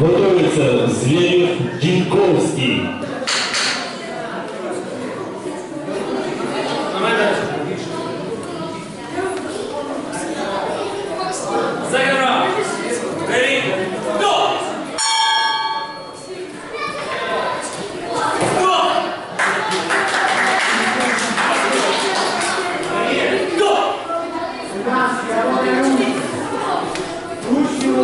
Готовится Зверев Динковский. Go!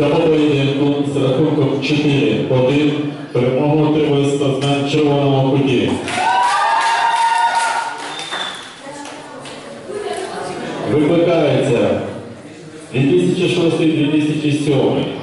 цього поєдинку з рахунком 4-1 перемогу отримує спортсмен червоного куті. Викликається 2006-2007